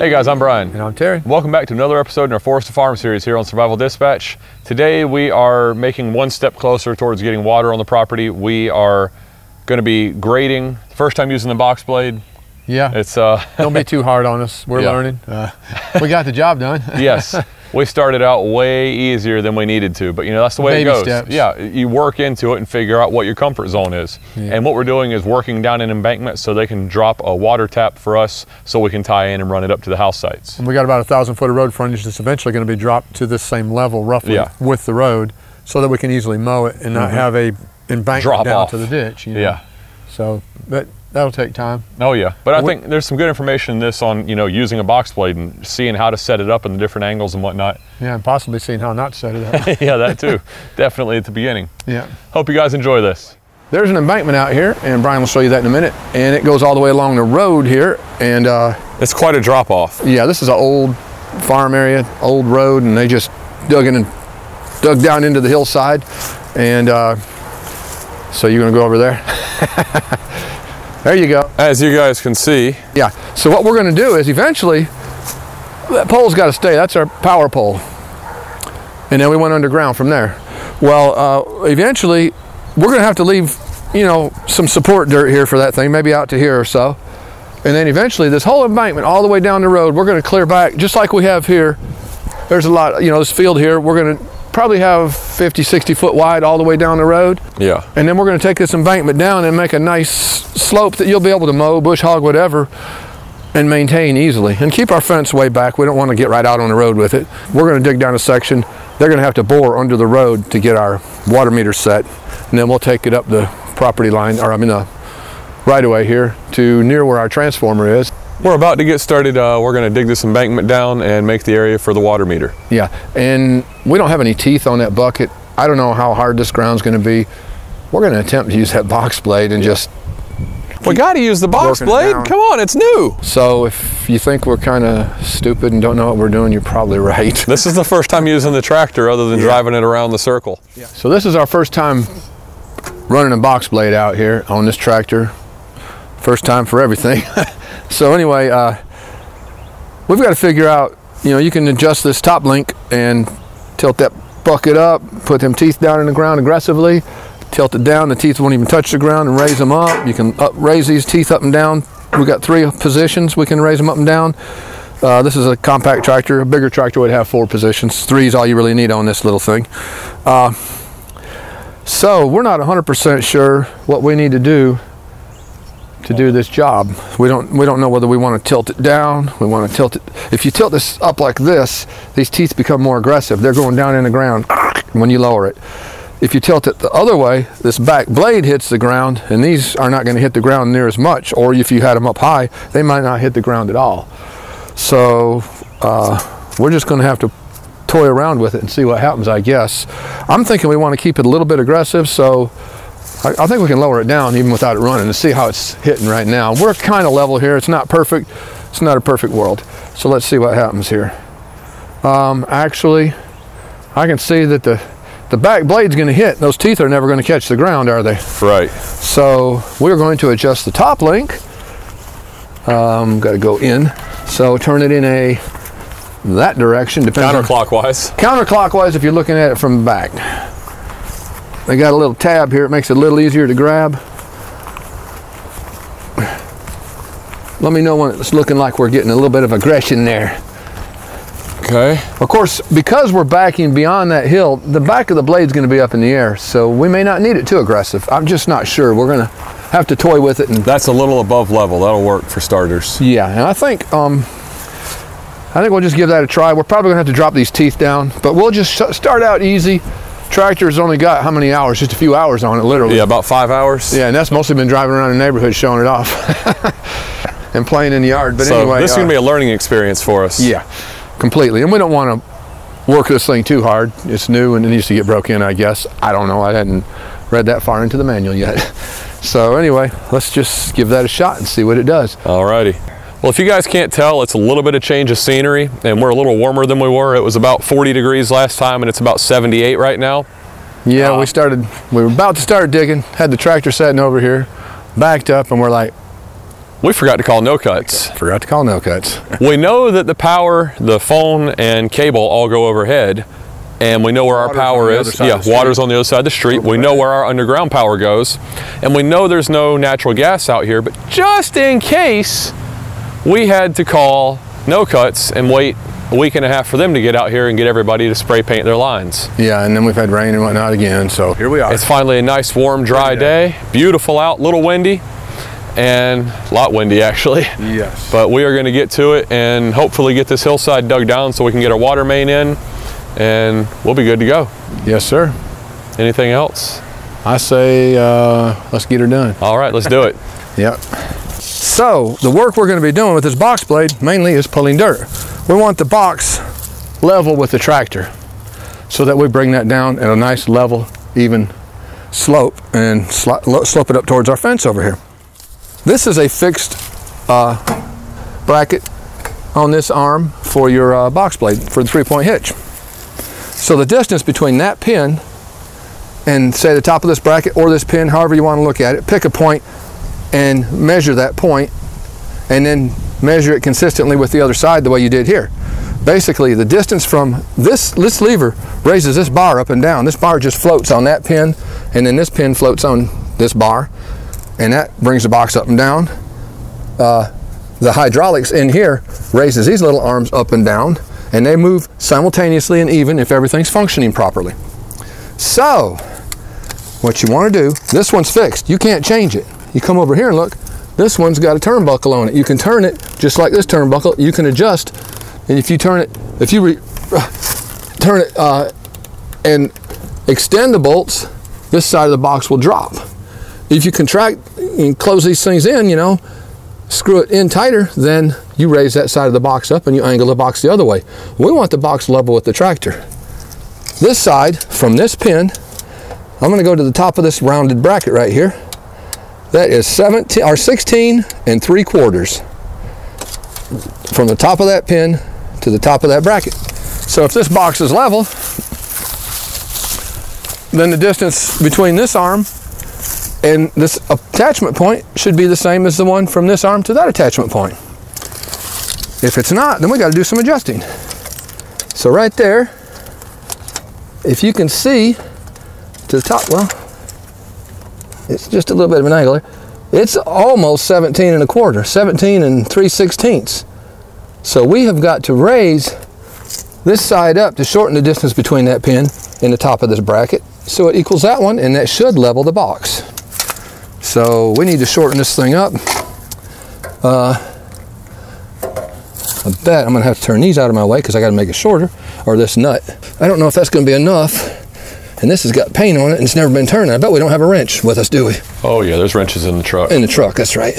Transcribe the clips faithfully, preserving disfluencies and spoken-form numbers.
Hey guys, I'm Brian. And I'm Terry. Welcome back to another episode in our Forest to Farm series here on Survival Dispatch. Today we are making one step closer towards getting water on the property. We are going to be grading, first time using the box blade. Yeah, it's uh, don't be too hard on us. We're yeah. learning. Uh, we got the job done. Yes, we started out way easier than we needed to, but you know, that's the way Baby it goes. Steps. Yeah, you work into it and figure out what your comfort zone is. Yeah. And what we're doing is working down an embankment so they can drop a water tap for us so we can tie in and run it up to the house sites. And we got about a thousand foot of road frontage that's eventually going to be dropped to this same level roughly yeah. with the road so that we can easily mow it and not mm-hmm. have a embankment drop down off. to the ditch. You know? Yeah. So, but. That'll take time. Oh yeah, but I we, think there's some good information in this on you know using a box blade and seeing how to set it up in the different angles and whatnot. Yeah, and possibly seeing how not to set it up. Yeah, that too. Definitely at the beginning. Yeah. Hope you guys enjoy this. There's an embankment out here, and Brian will show you that in a minute. And it goes all the way along the road here, and uh, it's quite a drop off. Yeah, this is an old farm area, old road, and they just dug in and dug down into the hillside, and uh, so you're gonna go over there. There you go. As you guys can see. Yeah, so what we're gonna do is eventually, that pole's gotta stay, that's our power pole. And then we went underground from there. Well, uh, eventually, we're gonna have to leave, you know, some support dirt here for that thing, maybe out to here or so. And then eventually, this whole embankment all the way down the road, we're gonna clear back, just like we have here. There's a lot, you know, this field here, we're gonna probably have fifty, sixty foot wide all the way down the road. Yeah. And then we're gonna take this embankment down and make a nice slope that you'll be able to mow, bush hog, whatever, and maintain easily. And keep our fence way back. We don't wanna get right out on the road with it. We're gonna dig down a section. They're gonna have to bore under the road to get our water meter set. And then we'll take it up the property line, or I mean the right of way here to near where our transformer is. We're about to get started. Uh, we're going to dig this embankment down and make the area for the water meter. Yeah, and we don't have any teeth on that bucket. I don't know how hard this ground's going to be. We're going to attempt to use that box blade and yeah. just... We got to use the box blade. Come on, it's new. So if you think we're kind of stupid and don't know what we're doing, you're probably right. This is the first time using the tractor other than yeah. driving it around the circle. Yeah. So this is our first time running a box blade out here on this tractor. First time for everything. So anyway, uh, we've got to figure out, you know, you can adjust this top link and tilt that bucket up, put them teeth down in the ground aggressively, tilt it down, the teeth won't even touch the ground, and raise them up. You can up, raise these teeth up and down. We've got three positions we can raise them up and down. Uh, this is a compact tractor. A bigger tractor would have four positions. Three is all you really need on this little thing. Uh, so we're not one hundred percent sure what we need to do to do this job. We don't we don't know whether we want to tilt it down, we want to tilt it. If you tilt this up like this, these teeth become more aggressive. They're going down in the ground when you lower it. If you tilt it the other way, this back blade hits the ground, and these are not going to hit the ground near as much, or if you had them up high, they might not hit the ground at all. So uh, we're just going to have to toy around with it and see what happens, I guess. I'm thinking we want to keep it a little bit aggressive, so I think we can lower it down even without it running and see how it's hitting right now. We're kind of level here. It's not perfect. It's not a perfect world. So let's see what happens here. Um, actually, I can see that the, the back blade's going to hit. Those teeth are never going to catch the ground, are they? Right. So we're going to adjust the top link. Um, got to go in. So turn it in a that direction. Depends counterclockwise. On, counterclockwise if you're looking at it from the back. They got a little tab here, it makes it a little easier to grab. Let me know when it's looking like we're getting a little bit of aggression there. Okay. Of course, because we're backing beyond that hill, the back of the blade's gonna be up in the air, so we may not need it too aggressive. I'm just not sure. We're gonna have to toy with it. And that's a little above level, that'll work for starters. Yeah, and I think, um, I think we'll just give that a try. We're probably gonna have to drop these teeth down, but we'll just start out easy. Tractor's only got how many hours? Just a few hours on it, literally. Yeah, about five hours. Yeah, and that's mostly been driving around the neighborhood showing it off. and playing in the yard. But so anyway, this is uh, going to be a learning experience for us. Yeah, completely. And we don't want to work this thing too hard. It's new and it needs to get broke in, I guess. I don't know. I hadn't read that far into the manual yet. So anyway, let's just give that a shot and see what it does. Alrighty. Well, if you guys can't tell, it's a little bit of change of scenery, and we're a little warmer than we were. It was about forty degrees last time, and it's about seventy-eight right now. Yeah, uh, we started, we were about to start digging, had the tractor sitting over here, backed up, and we're like, we forgot to call No Cuts. Forgot to call No Cuts. We know that the power, the phone, and cable all go overhead, and we know where water's our power is. Yeah, water's on the other side of the street. We know where our underground power goes, and we know there's no natural gas out here, but just in case, we had to call No Cuts and wait a week and a half for them to get out here and get everybody to spray paint their lines. Yeah, and then we've had rain and whatnot again, so here we are. It's finally a nice, warm, dry day. Beautiful out, little windy, and a lot windy actually. Yes. But we are gonna get to it and hopefully get this hillside dug down so we can get our water main in, and we'll be good to go. Yes, sir. Anything else? I say uh, let's get her done. All right, let's do it. Yep. So the work we're going to be doing with this box blade mainly is pulling dirt. We want the box level with the tractor so that we bring that down at a nice level, even slope, and sl slope it up towards our fence over here. This is a fixed uh, bracket on this arm for your uh, box blade for the three-point hitch. So the distance between that pin and, say, the top of this bracket or this pin, however you want to look at it, pick a point and measure that point, and then measure it consistently with the other side the way you did here. Basically, the distance from this, this lever raises this bar up and down. This bar just floats on that pin, and then this pin floats on this bar, and that brings the box up and down. Uh, the hydraulics in here raises these little arms up and down, and they move simultaneously and even if everything's functioning properly. So, what you want to do, this one's fixed, you can't change it. You come over here and look, this one's got a turnbuckle on it. You can turn it just like this turnbuckle. You can adjust, and if you turn it, if you re, uh, turn it uh, and extend the bolts, this side of the box will drop. If you contract and close these things in, you know, screw it in tighter, then you raise that side of the box up and you angle the box the other way. We want the box level with the tractor. This side from this pin, I'm going to go to the top of this rounded bracket right here. That is seventeen or sixteen and three quarters from the top of that pin to the top of that bracket. So if this box is level, then the distance between this arm and this attachment point should be the same as the one from this arm to that attachment point. If it's not, then we got to do some adjusting. So right there, if you can see to the top, well, it's just a little bit of an angle there. It's almost seventeen and a quarter, seventeen and three sixteenths. So we have got to raise this side up to shorten the distance between that pin and the top of this bracket so it equals that one, and that should level the box. So we need to shorten this thing up. Uh, I bet I'm gonna have to turn these out of my way because I gotta make it shorter, or this nut. I don't know if that's gonna be enough. And this has got paint on it and it's never been turned. I bet we don't have a wrench with us, do we? Oh yeah, there's wrenches in the truck. In the truck, that's right.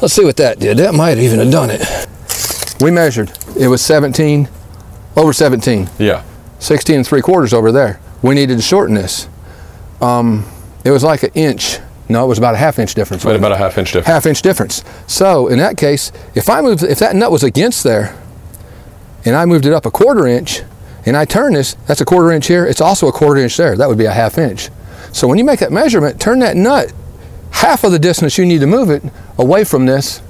Let's see what that did. That might even have done it. We measured. It was seventeen, over seventeen. Yeah. sixteen and three quarters over there. We needed to shorten this. Um, it was like an inch. No, it was about a half inch difference. Right, about a half inch difference. Half inch difference. So in that case, if I moved, if that nut was against there and I moved it up a quarter inch, and I turn this, that's a quarter inch here, it's also a quarter inch there, that would be a half inch. So when you make that measurement, turn that nut half of the distance you need to move it away from this,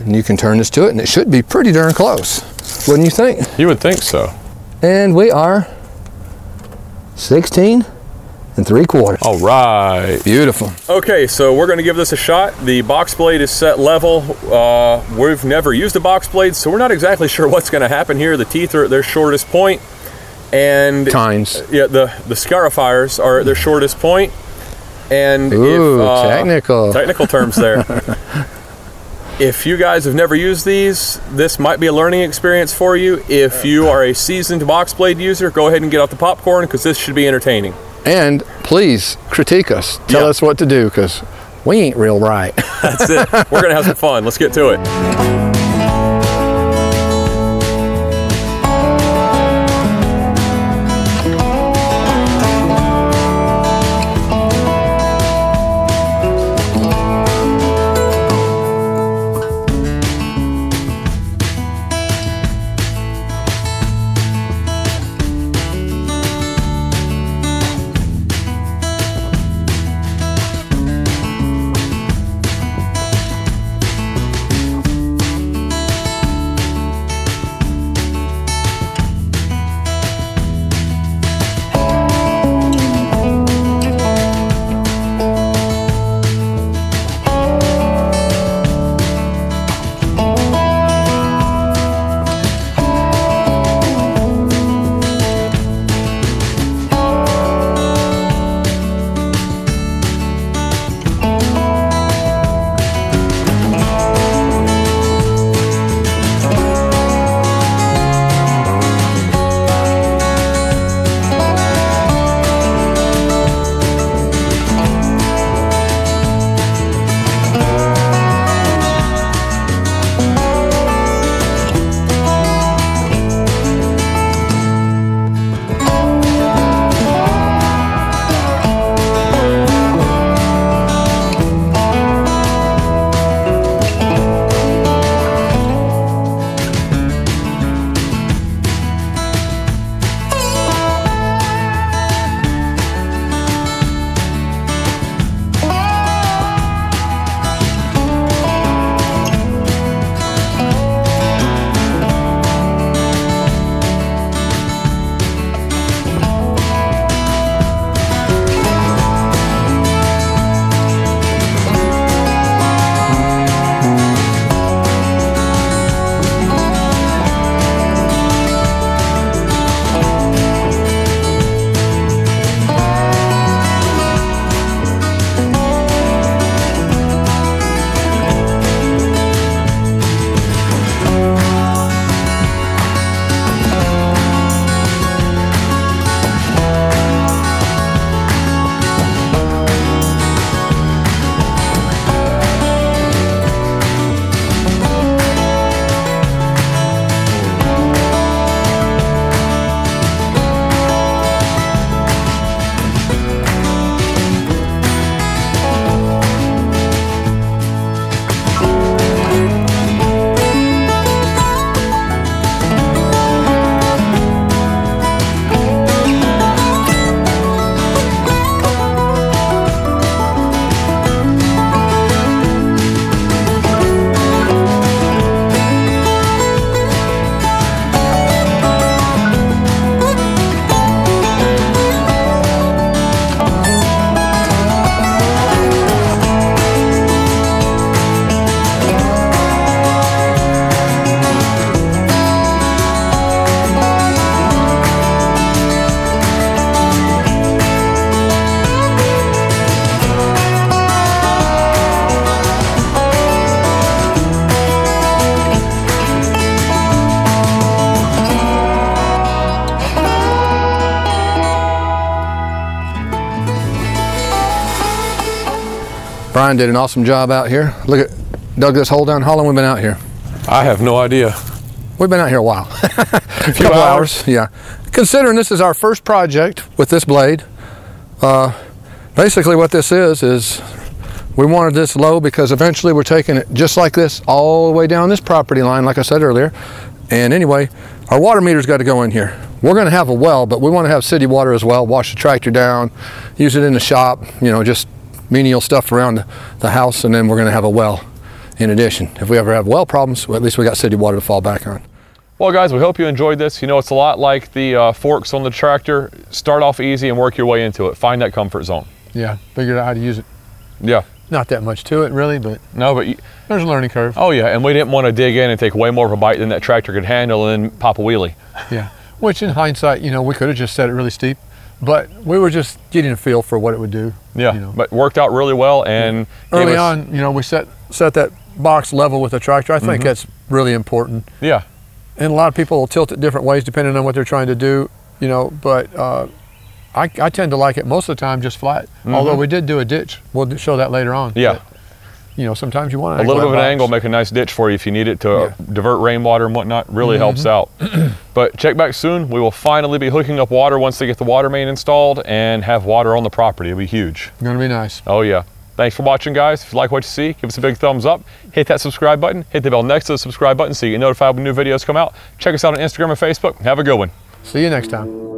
and you can turn this to it, and it should be pretty darn close, wouldn't you think? You would think so. And we are sixteen and three quarters. All right. Beautiful. Okay, so we're gonna give this a shot. The box blade is set level. Uh, we've never used a box blade, so we're not exactly sure what's gonna happen here. The teeth are at their shortest point, and tines. Yeah, the, the scarifiers are at their shortest point. And ooh, if, uh, technical. Technical terms there. If you guys have never used these, this might be a learning experience for you. If you are a seasoned box blade user, go ahead and get out the popcorn because this should be entertaining. And please critique us. Tell yeah. us what to do because we ain't real right. That's it. We're going to have some fun. Let's get to it. Brian did an awesome job out here. Look at, dug this hole down. How long we've been out here? I have no idea. We've been out here a while. a few couple hours. hours. Yeah. Considering this is our first project with this blade, uh, basically what this is, is we wanted this low because eventually we're taking it just like this all the way down this property line, like I said earlier. And anyway, our water meter's got to go in here. We're going to have a well, but we want to have city water as well. Wash the tractor down, use it in the shop, you know, just menial stuff around the house, and then we're going to have a well in addition. If we ever have well problems, well, at least we got city water to fall back on. Well guys, we hope you enjoyed this. You know, it's a lot like the uh, forks on the tractor. Start off easy and work your way into it. Find that comfort zone. Yeah, figured out how to use it. Yeah. Not that much to it really, but no, but you, there's a learning curve. Oh yeah, and we didn't want to dig in and take way more of a bite than that tractor could handle and then pop a wheelie. Yeah, which in hindsight, you know, we could have just set it really steep. But we were just getting a feel for what it would do. Yeah, you know. But worked out really well. And yeah. Early on, you know, we set set that box level with the tractor. I think mm-hmm. that's really important. Yeah. And a lot of people will tilt it different ways depending on what they're trying to do, you know, but uh, I, I tend to like it most of the time just flat. Mm-hmm. Although we did do a ditch. We'll show that later on. Yeah. But, you know, sometimes you want to. A little bit of an box. angle, make a nice ditch for you if you need it to yeah. divert rainwater and whatnot. Really mm-hmm. helps out. But check back soon. We will finally be hooking up water once they get the water main installed and have water on the property. It'll be huge. Gonna be nice. Oh yeah. Thanks for watching, guys. If you like what you see, give us a big thumbs up. Hit that subscribe button. Hit the bell next to the subscribe button so you get notified when new videos come out. Check us out on Instagram and Facebook. Have a good one. See you next time.